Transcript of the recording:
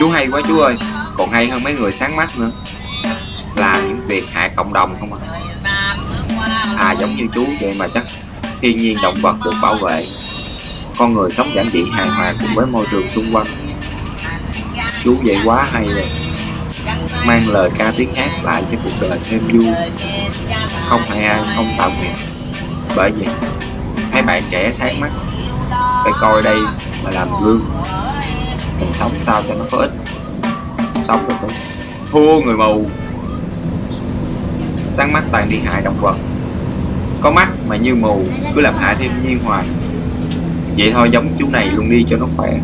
Chú hay quá chú ơi, còn hay hơn mấy người sáng mắt nữa. Làm những việc hại cộng đồng không ạ? À giống như chú vậy mà chắc thiên nhiên động vật được bảo vệ, con người sống giản dị hài hòa cùng với môi trường xung quanh. Chú vậy quá hay rồi, mang lời ca tiếng hát lại cho cuộc đời thêm vui. Không hay ai không tạo nguyện, bởi vì hai bạn trẻ sáng mắt phải coi đây mà làm gương. Mình sống sao cho nó có ích, sống được không thua người mù. Sáng mắt toàn đi hại động vật, có mắt mà như mù cứ làm hại thiên nhiên hoài. Vậy thôi giống chú này luôn đi cho nó khỏe.